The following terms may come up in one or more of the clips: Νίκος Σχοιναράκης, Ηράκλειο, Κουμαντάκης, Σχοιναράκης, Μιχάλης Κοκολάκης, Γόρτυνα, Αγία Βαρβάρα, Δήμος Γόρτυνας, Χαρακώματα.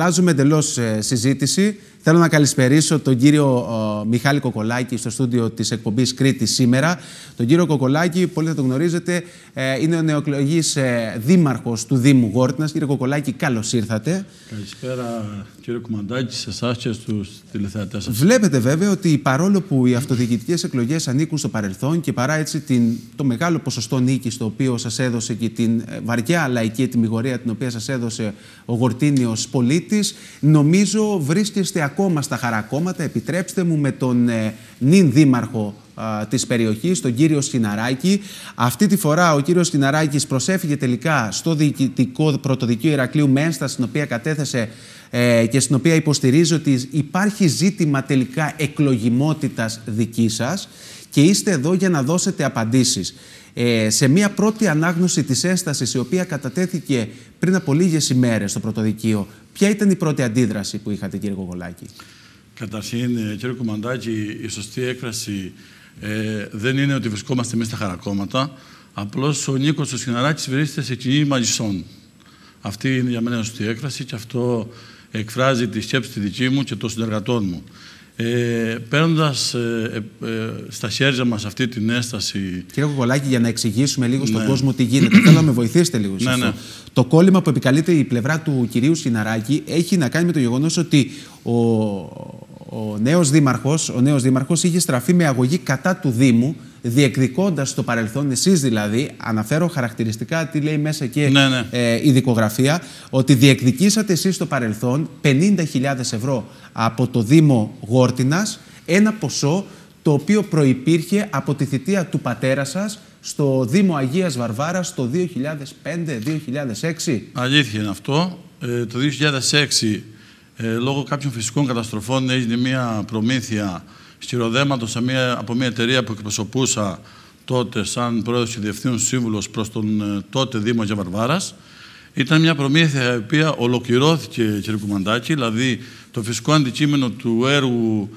Αλλάζουμε εντελώς συζήτηση. Θέλω να καλησπερίσω τον κύριο Μιχάλη Κοκολάκη στο στούντιο της εκπομπής Κρήτης σήμερα. Τον κύριο Κοκολάκη, πολλοί θα τον γνωρίζετε, είναι ο νεοεκλεγής δήμαρχος του Δήμου Γόρτυνας. Κύριε Κοκολάκη, καλώς ήρθατε. Καλησπέρα κύριε Κουμαντάκη, σε εσάς και στους τηλεθεατές σας. Βλέπετε βέβαια ότι παρόλο που οι αυτοδιοικητικές εκλογές ανήκουν στο παρελθόν και παρά έτσι το μεγάλο ποσοστό νίκης το οποίο σας έδωσε και την βαριά λαϊκή ετυμηγορία την οποία σας έδωσε ο Γορτήνιος πολίτης, νομίζω βρίσκεστε ακόμα στα χαρακόμματα, επιτρέψτε μου, με τον νυν δήμαρχο της περιοχής, τον κύριο Σχοιναράκη. Αυτή τη φορά ο κύριος Σχοιναράκης προσέφυγε τελικά στο Διοικητικό Πρωτοδικείο Ηρακλείου με ένσταση την οποία κατέθεσε και στην οποία υποστηρίζει ότι υπάρχει ζήτημα τελικά εκλογιμότητας δική σας και είστε εδώ για να δώσετε απαντήσεις. Σε μία πρώτη ανάγνωση της ένστασης η οποία κατατέθηκε πριν από λίγες ημέρες στο Πρωτοδικείο, ποια ήταν η πρώτη αντίδραση που είχατε, κύριε Κοκολάκη? Καταρχήν, κύριε Κουμαντάκη, η σωστή έκφραση δεν είναι ότι βρισκόμαστε εμείς στα χαρακόμματα. Απλώς ο Νίκος ο Σχοιναράκης βρίσκεται σε κοινή μαγισσών. Αυτή είναι για μένα η σωστή έκφραση και αυτό εκφράζει τη σκέψη τη δική μου και των συνεργατών μου. Παίρνοντας στα χέρια μας αυτή την ένσταση. Κύριε Κοκολάκη, για να εξηγήσουμε λίγο στον κόσμο τι γίνεται, θέλω να με βοηθήσετε λίγο. Το κόλλημα που επικαλείται η πλευρά του κυρίου Σχοιναράκη έχει να κάνει με το γεγονός ότι ο νέος δήμαρχος είχε στραφεί με αγωγή κατά του Δήμου, διεκδικώντας το παρελθόν, εσείς δηλαδή, αναφέρω χαρακτηριστικά τι λέει μέσα και η δικογραφία, ότι διεκδικήσατε εσείς στο παρελθόν 50.000 ευρώ από το Δήμο Γόρτυνας, ένα ποσό το οποίο προϋπήρχε από τη θητεία του πατέρα σας στο Δήμο Αγίας Βαρβάρας το 2005-2006. Αλήθεια είναι αυτό. Το 2006, λόγω κάποιων φυσικών καταστροφών, έγινε μια προμήθεια χειροδέματος από μια εταιρεία που εκπροσωπούσα τότε σαν πρόεδρος και διευθύνων σύμβουλος προς τον τότε Δήμο Αγία Βαρβάρας. Ήταν μια προμήθεια η οποία ολοκληρώθηκε, κύριε Κουμαντάκη, δηλαδή το φυσικό αντικείμενο του έργου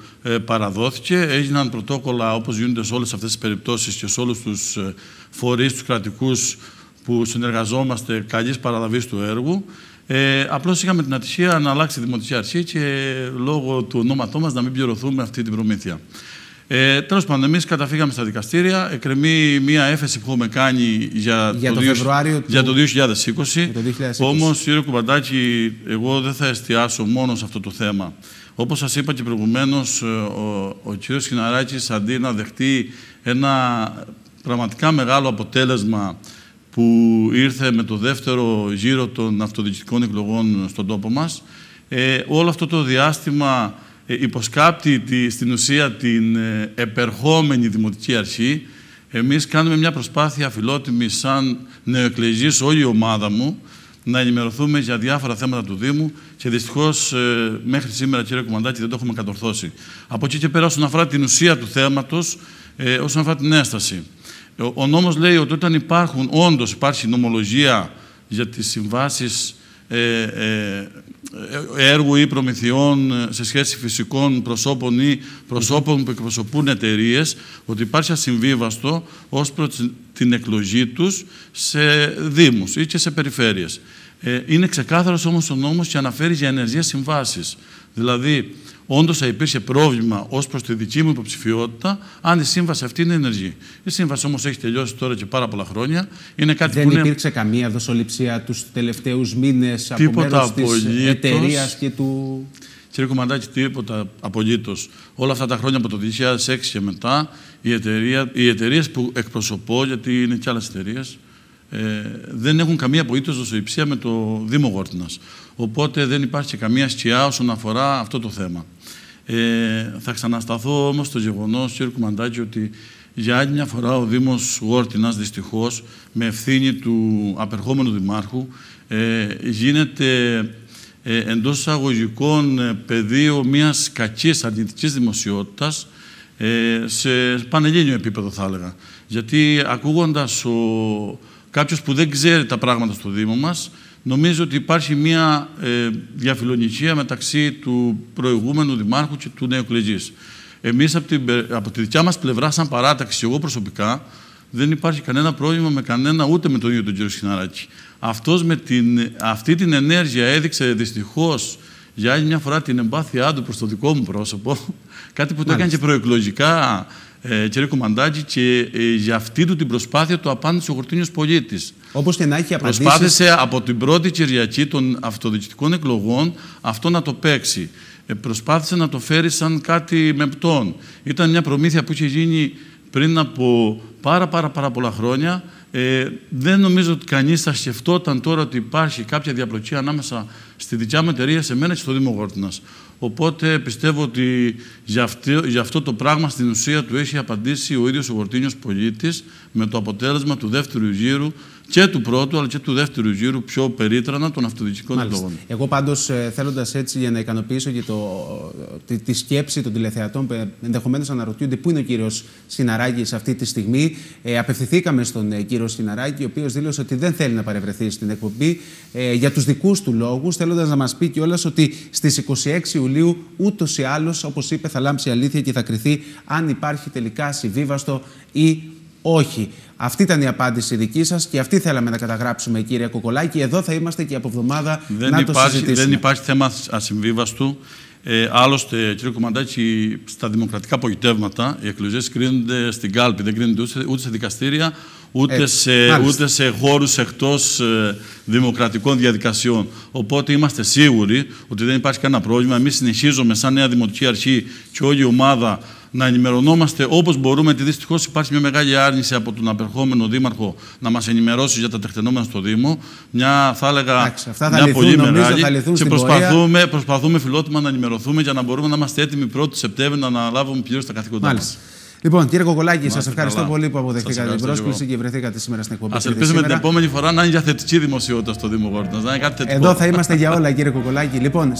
παραδόθηκε, έγιναν πρωτόκολλα όπως γίνονται σε όλες αυτές τις περιπτώσεις και σε όλους τους φορείς, τους κρατικούς που συνεργαζόμαστε καλής παραλαβής του έργου. Απλώς είχαμε την ατυχία να αλλάξει η Δημοτική Αρχή και λόγω του ονόματό μας να μην πληρωθούμε αυτή την προμήθεια. Τέλος πάντων, εμείς καταφύγαμε στα δικαστήρια. Εκκρεμεί μία έφεση που έχουμε κάνει για το 2020. Όμως, κύριε Κουμαντάκη, εγώ δεν θα εστιάσω μόνο σε αυτό το θέμα. Όπως σας είπα και προηγουμένως, ο κύριος Σχοιναράκης, αντί να δεχτεί ένα πραγματικά μεγάλο αποτέλεσμα που ήρθε με το δεύτερο γύρο των αυτοδιοικητικών εκλογών στον τόπο μας, όλο αυτό το διάστημα υποσκάπτει στην ουσία την επερχόμενη Δημοτική Αρχή. Εμείς κάνουμε μια προσπάθεια αφιλότιμη σαν νεοεκλεγής, όλη η ομάδα μου, να ενημερωθούμε για διάφορα θέματα του Δήμου και δυστυχώς μέχρι σήμερα, κύριε Κουμαντάκη, δεν το έχουμε κατορθώσει. Από εκεί και πέρα, όσον αφορά την ουσία του θέματος, όσον αφορά την ένσταση. Ο νόμος λέει ότι όταν όντως υπάρχει νομολογία για τις συμβάσεις έργου ή προμηθειών σε σχέση φυσικών προσώπων ή προσώπων που εκπροσωπούν εταιρείες, ότι υπάρχει ασυμβίβαστο ως προς την εκλογή τους σε δήμους ή και σε περιφέρειες. Είναι ξεκάθαρος όμως ο νόμος και αναφέρει για ενεργές συμβάσεις. Δηλαδή, όντως θα υπήρχε πρόβλημα ως προς τη δική μου υποψηφιότητα, αν η σύμβαση αυτή είναι ενεργή. Η σύμβαση όμως έχει τελειώσει τώρα και πάρα πολλά χρόνια. Είναι κάτι που δεν υπήρξε καμία δοσοληψία τους τελευταίους μήνες από μέρος της εταιρείας και του... Κύριε Κουμαντάκη, τίποτα απολύτως. Όλα αυτά τα χρόνια από το 2006 και μετά, οι εταιρείες που εκπροσωπώ, γιατί είναι και άλλες εταιρείες, δεν έχουν καμία απολύτως δοσοληψία με το Δήμο Γόρτυνας. Οπότε δεν υπάρχει καμία σκιά όσον αφορά αυτό το θέμα. Θα ξανασταθώ όμως στο γεγονός, κύριε Κουμαντάκη, ότι για άλλη μια φορά ο Δήμος Γόρτυνας, δυστυχώς, με ευθύνη του απερχόμενου Δημάρχου, γίνεται εντός εισαγωγικών πεδίο μιας κακής αρνητικής δημοσιότητας σε πανελλήνιο επίπεδο, θα έλεγα. Γιατί ακούγοντας κάποιος που δεν ξέρει τα πράγματα στο Δήμο μας, νομίζω ότι υπάρχει μια διαφιλονικία μεταξύ του προηγούμενου Δημάρχου και του νεοεκλεγής. Εμείς από τη δικιά μας πλευρά, σαν παράταξη, εγώ προσωπικά, δεν υπάρχει κανένα πρόβλημα με κανένα, ούτε με τον ίδιο τον κύριο Σχοιναράκη. Αυτή την ενέργεια έδειξε δυστυχώς για άλλη μια φορά την εμπάθειά του προς το δικό μου πρόσωπο, κάτι που το έκανε και προεκλογικά, κύριε Κουμαντάκη, και για αυτή του την προσπάθεια του απάντησε ο Γορτύνιος πολίτης. Όπως και να έχει απαντήσει. Προσπάθησε από την πρώτη Κυριακή των αυτοδιοικητικών εκλογών αυτό να το παίξει. Προσπάθησε να το φέρει σαν κάτι μεπτών. Ήταν μια προμήθεια που είχε γίνει πριν από πάρα πολλά χρόνια. Δεν νομίζω ότι κανείς θα σκεφτόταν τώρα ότι υπάρχει κάποια διαπλοκή ανάμεσα στη δικιά μου εταιρεία, σε μένα και στο Δήμο Γόρτυνας. Οπότε πιστεύω ότι για αυτό το πράγμα στην ουσία του έχει απαντήσει ο ίδιος ο Γορτύνιος πολίτης, με το αποτέλεσμα του δεύτερου γύρου και του πρώτου αλλά και του δεύτερου γύρου πιο περίτρανα των αυτοδιοικητικών εκλογών. Εγώ πάντως, θέλοντας έτσι για να ικανοποιήσω και τη σκέψη των τηλεθεατών που ενδεχομένως αναρωτιούνται πού είναι ο κύριος Σχοιναράκης αυτή τη στιγμή, απευθυνθήκαμε στον κύριο Σχοιναράκη, ο οποίος δήλωσε ότι δεν θέλει να παρευρεθεί στην εκπομπή για τους δικούς του λόγους, θέλοντας να μας πει κιόλας ότι στις 26 Ιουλίου ούτως ή άλλως, όπως είπε, θα λάμψει η αλήθεια και θα κριθεί αν υπάρχει τελικά συμβίβαστο ή όχι. Αυτή ήταν η απάντηση δική σας και αυτή θέλαμε να καταγράψουμε, κύριε Κοκολάκη. Εδώ θα είμαστε και από εβδομάδα να το συζητήσουμε. Δεν υπάρχει θέμα ασυμβίβαστου. Άλλωστε, κύριε Κουμαντάκη, στα δημοκρατικά απογοητεύματα οι εκλογές κρίνονται στην κάλπη, δεν κρίνονται ούτε σε δικαστήρια, ούτε σε χώρους εκτός δημοκρατικών διαδικασιών. Οπότε είμαστε σίγουροι ότι δεν υπάρχει κανένα πρόβλημα. Εμείς συνεχίζουμε σαν Νέα Δημοτική Αρχή και όλη η ομάδα να ενημερωνόμαστε όπως μπορούμε, γιατί δυστυχώς υπάρχει μια μεγάλη άρνηση από τον απερχόμενο Δήμαρχο να μας ενημερώσει για τα τεκτενόμενα στο Δήμο. Μια, θα έλεγα, μια πολύ μεγάλη. Και προσπαθούμε φιλότιμα να ενημερωθούμε για να μπορούμε να είμαστε έτοιμοι 1η Σεπτέμβρη να αναλάβουμε πλήρως τα καθήκοντά μας. Λοιπόν, κύριε Κοκολάκη, σας ευχαριστώ πολύ που αποδεχτήκατε την πρόσκληση και βρεθήκατε σήμερα στην εκπομπή. Ας ελπίσουμε την επόμενη φορά να είναι για θετική δημοσιότητα στο Δήμο Γόρτυνας. Εδώ θα είμαστε για όλα, κύριε Κοκολάκη.